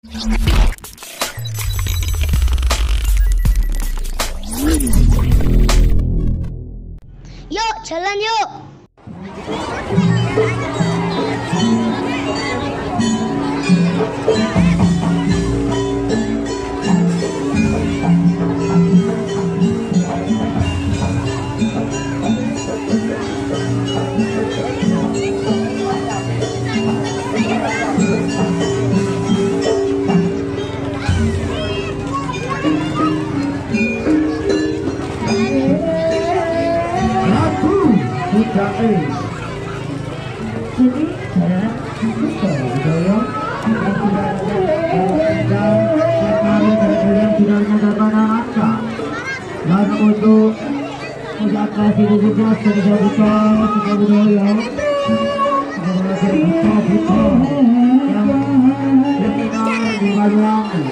Yuk, jalan yuk. Dan untuk pusaka sini juga sudah buka, sudah budaya buka yang terkenal di Malang.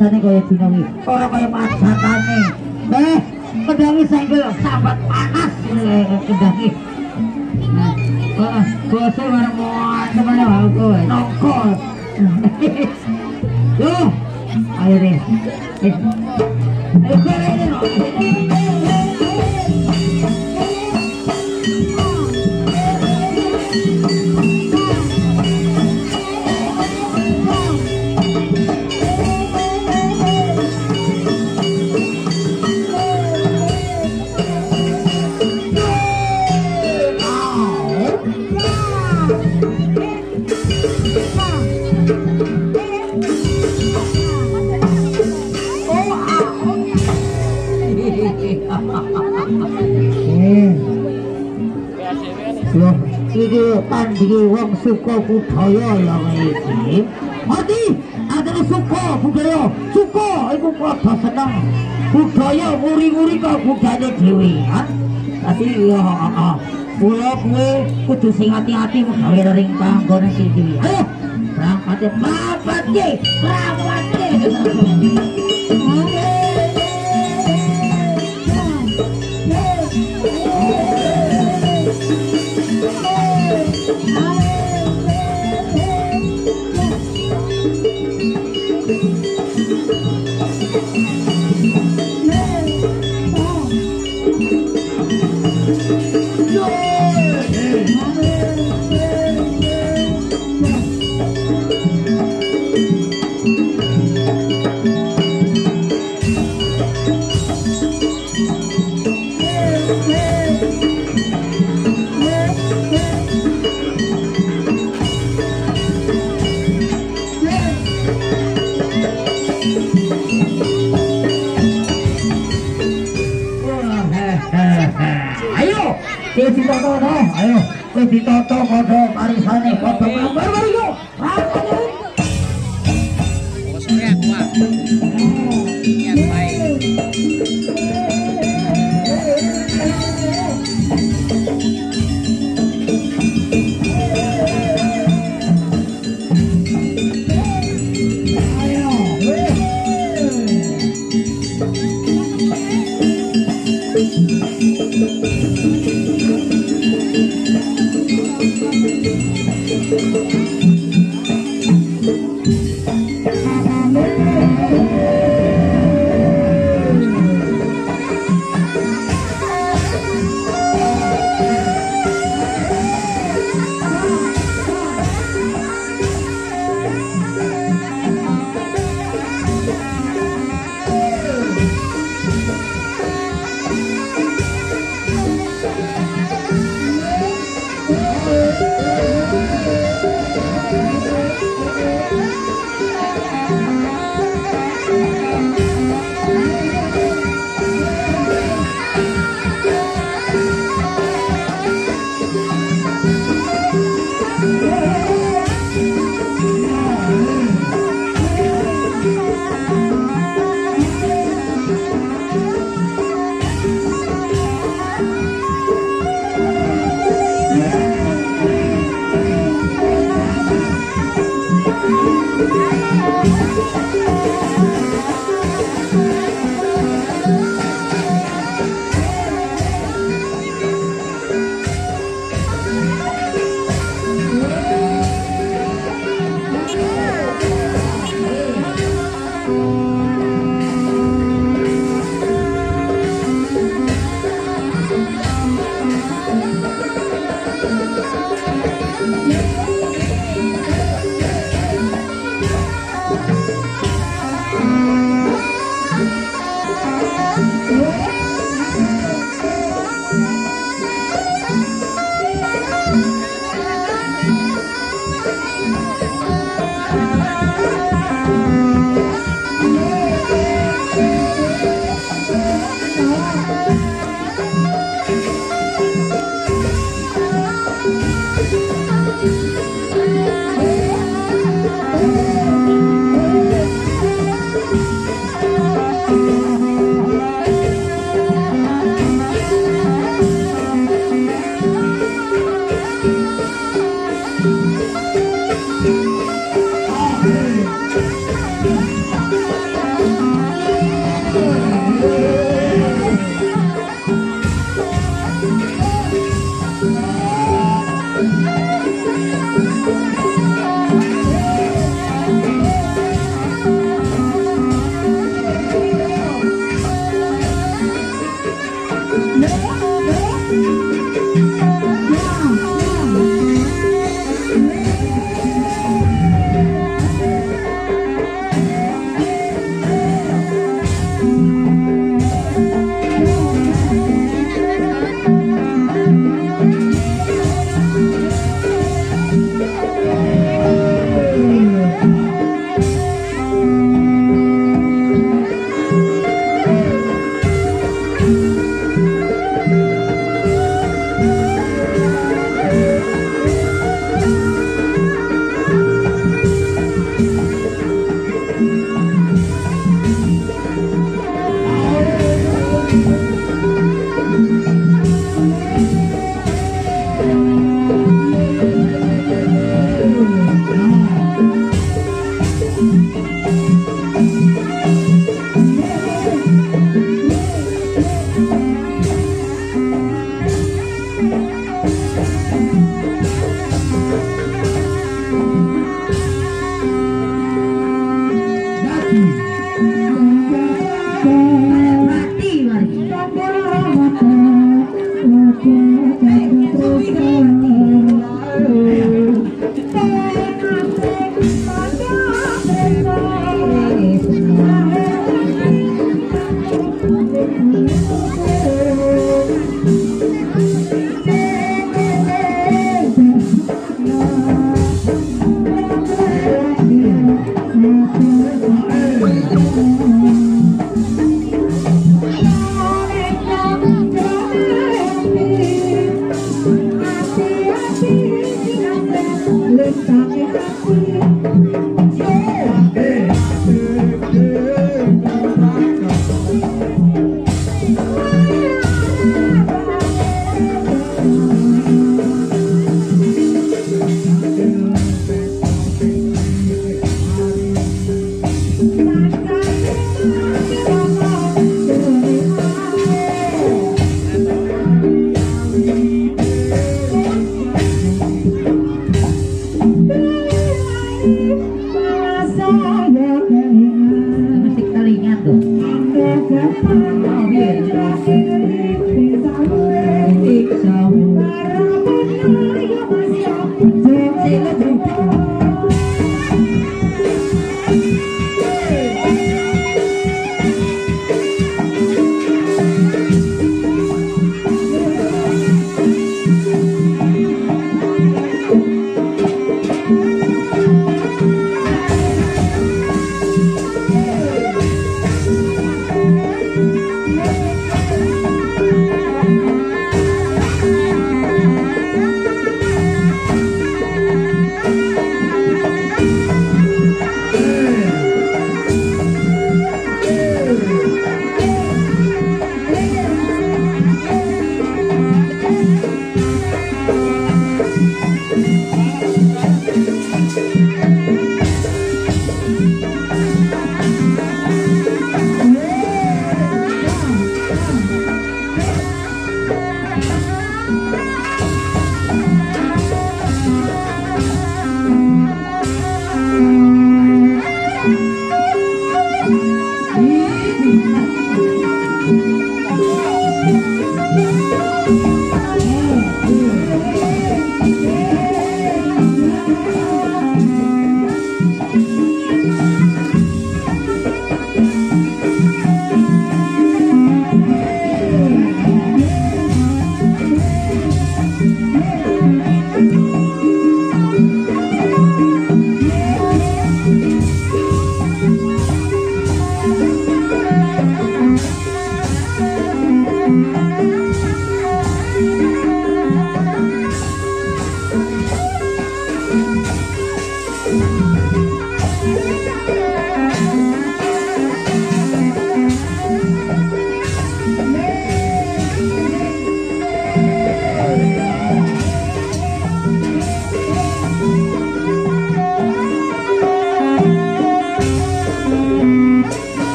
mangsane kaya dinawi ora kaya masakane. Eh, kedangi senggel sahabat panas kedangi. Nah, bose bareng teman-teman aku nongkol. Loh, ayo deh. Pandu wong suku budaya yang ini, mati adalah suku itu kudu seneng budaya nguri-nguri kok budaya dhewean. Tapi yo kula kudu sing hati-hati gawe ring panggone sing dhewe. Ayo berangkat mabati. Ditoto kodo parisane kodo kabar baru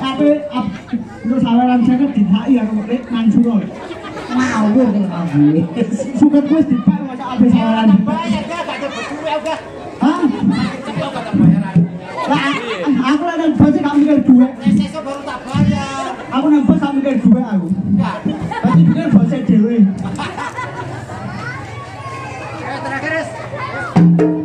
Tapi, untuk saluran saya kan tidak, ya, kalau nanti, nanti, ngawur nih ngawur. Suket gue dipang masa abis malam. Bayar gak ada berkurau gak? Hah? Cepat gak ada bayaran? Aku ada bos tak mikir duit. Resesi baru tak bayar. Aku nampak tak mikir duit aku. Enggak. Tapi mikir bosnya dewi. Ayo terakhir es.